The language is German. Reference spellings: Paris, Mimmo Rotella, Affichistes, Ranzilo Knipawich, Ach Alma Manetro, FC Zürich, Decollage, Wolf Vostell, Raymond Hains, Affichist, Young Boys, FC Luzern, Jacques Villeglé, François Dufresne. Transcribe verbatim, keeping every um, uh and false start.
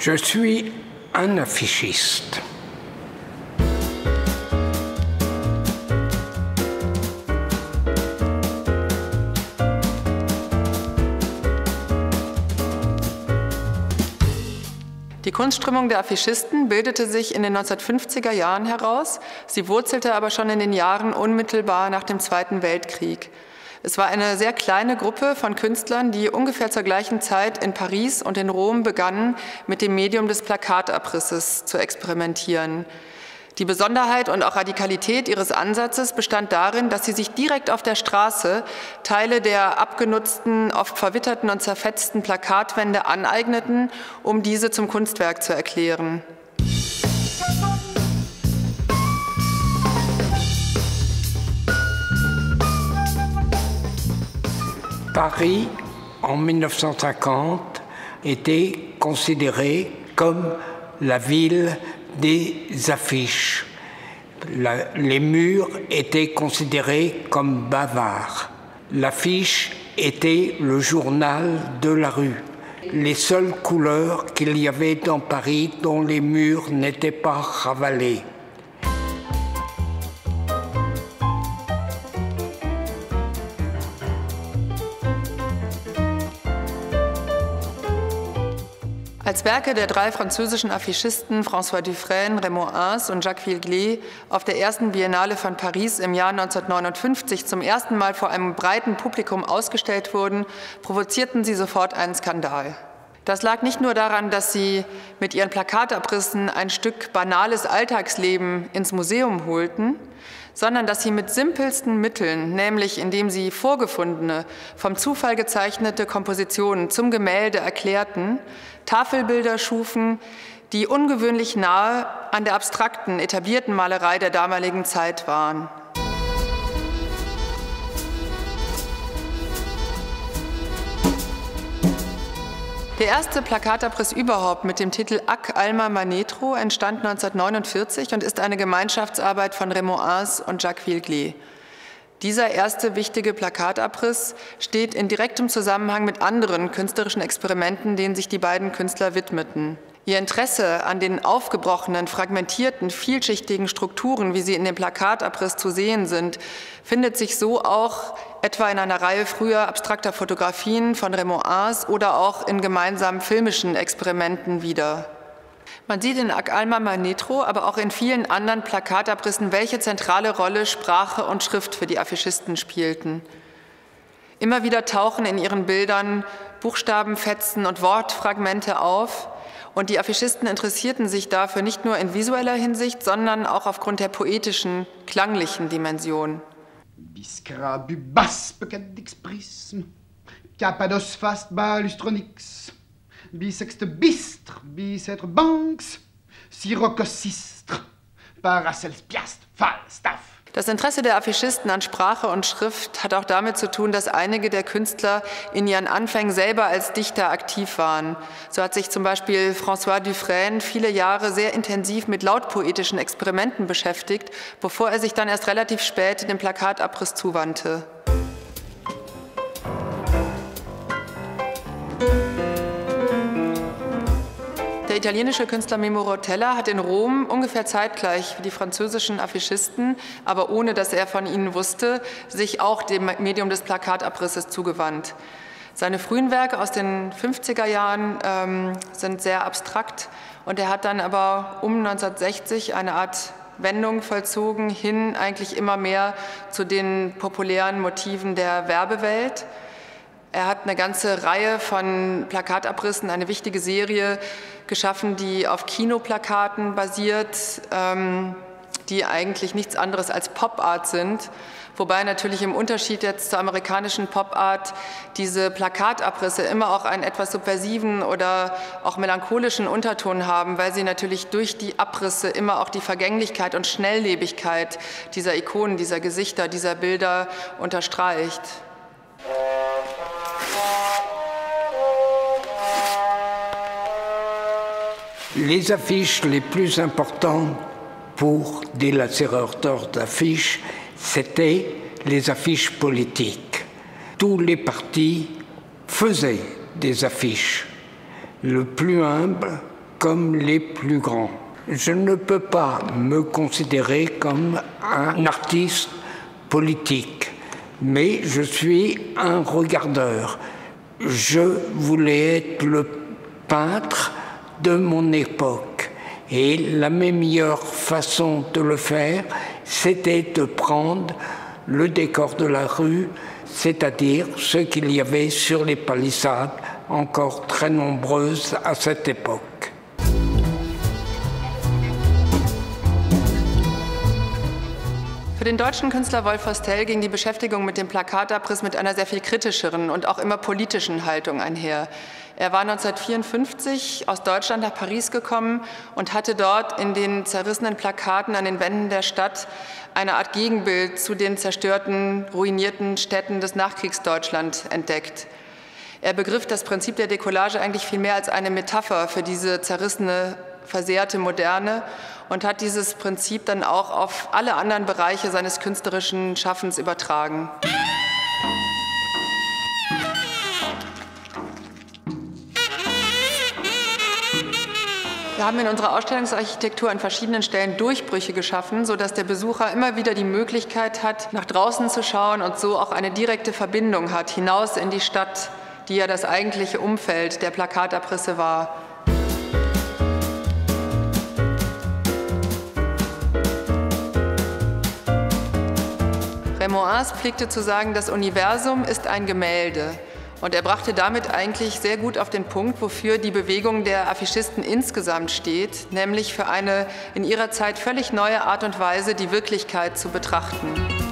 Je suis un affichiste. Die Kunstströmung der Affichisten bildete sich in den neunzehnhundertfünfziger Jahren heraus, sie wurzelte aber schon in den Jahren unmittelbar nach dem Zweiten Weltkrieg. Es war eine sehr kleine Gruppe von Künstlern, die ungefähr zur gleichen Zeit in Paris und in Rom begannen, mit dem Medium des Plakatabrisses zu experimentieren. Die Besonderheit und auch Radikalität ihres Ansatzes bestand darin, dass sie sich direkt auf der Straße Teile der abgenutzten, oft verwitterten und zerfetzten Plakatwände aneigneten, um diese zum Kunstwerk zu erklären. Paris, en neunzehnhundertfünfzig, était considérée comme la ville des affiches. La, les murs étaient considérés comme bavards. L'affiche était le journal de la rue. Les seules couleurs qu'il y avait dans Paris dont les murs n'étaient pas ravalés. Als Werke der drei französischen Affichisten François Dufresne, Raymond Hains und Jacques Villeglé auf der ersten Biennale von Paris im Jahr neunzehnhundertneunundfünfzig zum ersten Mal vor einem breiten Publikum ausgestellt wurden, provozierten sie sofort einen Skandal. Das lag nicht nur daran, dass sie mit ihren Plakatabrissen ein Stück banales Alltagsleben ins Museum holten, sondern dass sie mit simpelsten Mitteln, nämlich indem sie vorgefundene, vom Zufall gezeichnete Kompositionen zum Gemälde erklärten, Tafelbilder schufen, die ungewöhnlich nahe an der abstrakten, etablierten Malerei der damaligen Zeit waren. Der erste Plakatabriss überhaupt mit dem Titel Ach Alma Manetro entstand neunzehnhundertneunundvierzig und ist eine Gemeinschaftsarbeit von Raymond Hains und Jacques Villeglé. Dieser erste wichtige Plakatabriss steht in direktem Zusammenhang mit anderen künstlerischen Experimenten, denen sich die beiden Künstler widmeten. Ihr Interesse an den aufgebrochenen, fragmentierten, vielschichtigen Strukturen, wie sie in dem Plakatabriss zu sehen sind, findet sich so auch etwa in einer Reihe früher abstrakter Fotografien von Raymond Hains oder auch in gemeinsamen filmischen Experimenten wieder. Man sieht in Ach Alma Manetro, aber auch in vielen anderen Plakatabrissen, welche zentrale Rolle Sprache und Schrift für die Affichisten spielten. Immer wieder tauchen in ihren Bildern Buchstabenfetzen und Wortfragmente auf, und die Affichisten interessierten sich dafür nicht nur in visueller Hinsicht, sondern auch aufgrund der poetischen, klanglichen Dimension. Biscara bubas pecadix prism, capados fast balustronix, bisexte bistre, bisetre banks, sirocosistre, paracels piast, falstaff. Das Interesse der Affichisten an Sprache und Schrift hat auch damit zu tun, dass einige der Künstler in ihren Anfängen selber als Dichter aktiv waren. So hat sich zum Beispiel François Dufresne viele Jahre sehr intensiv mit lautpoetischen Experimenten beschäftigt, bevor er sich dann erst relativ spät dem Plakatabriss zuwandte. Der italienische Künstler Mimmo Rotella hat in Rom ungefähr zeitgleich wie die französischen Affichisten, aber ohne dass er von ihnen wusste, sich auch dem Medium des Plakatabrisses zugewandt. Seine frühen Werke aus den fünfziger Jahren ähm, sind sehr abstrakt, und er hat dann aber um neunzehnhundertsechzig eine Art Wendung vollzogen, hin eigentlich immer mehr zu den populären Motiven der Werbewelt. Er hat eine ganze Reihe von Plakatabrissen, eine wichtige Serie geschaffen, die auf Kinoplakaten basiert, ähm, die eigentlich nichts anderes als Pop-Art sind. Wobei natürlich im Unterschied jetzt zur amerikanischen Pop-Art diese Plakatabrisse immer auch einen etwas subversiven oder auch melancholischen Unterton haben, weil sie natürlich durch die Abrisse immer auch die Vergänglichkeit und Schnelllebigkeit dieser Ikonen, dieser Gesichter, dieser Bilder unterstreicht. Les affiches les plus importantes pour des lacérateurs d'affiches, c'était les affiches politiques. Tous les partis faisaient des affiches. Le plus humble comme les plus grands. Je ne peux pas me considérer comme un artiste politique, mais je suis un regardeur. Je voulais être le peintre de mon époque. Et la meilleure façon de le faire, c'était de prendre le décor de la rue, c'est-à-dire ce qu'il y avait sur les palissades, encore très nombreuses à cette époque. Für den deutschen Künstler Wolf Vostell ging die Beschäftigung mit dem Plakatabriss mit einer sehr viel kritischeren und auch immer politischen Haltung einher. Er war neunzehnhundertvierundfünfzig aus Deutschland nach Paris gekommen und hatte dort in den zerrissenen Plakaten an den Wänden der Stadt eine Art Gegenbild zu den zerstörten, ruinierten Städten des Nachkriegsdeutschland entdeckt. Er begriff das Prinzip der Decollage eigentlich viel mehr als eine Metapher für diese zerrissene, versehrte Moderne und hat dieses Prinzip dann auch auf alle anderen Bereiche seines künstlerischen Schaffens übertragen. Wir haben in unserer Ausstellungsarchitektur an verschiedenen Stellen Durchbrüche geschaffen, sodass der Besucher immer wieder die Möglichkeit hat, nach draußen zu schauen und so auch eine direkte Verbindung hat, hinaus in die Stadt, die ja das eigentliche Umfeld der Plakatabrisse war. Raymond Hains pflegte zu sagen, das Universum ist ein Gemälde. Und er brachte damit eigentlich sehr gut auf den Punkt, wofür die Bewegung der Affichisten insgesamt steht, nämlich für eine in ihrer Zeit völlig neue Art und Weise, die Wirklichkeit zu betrachten.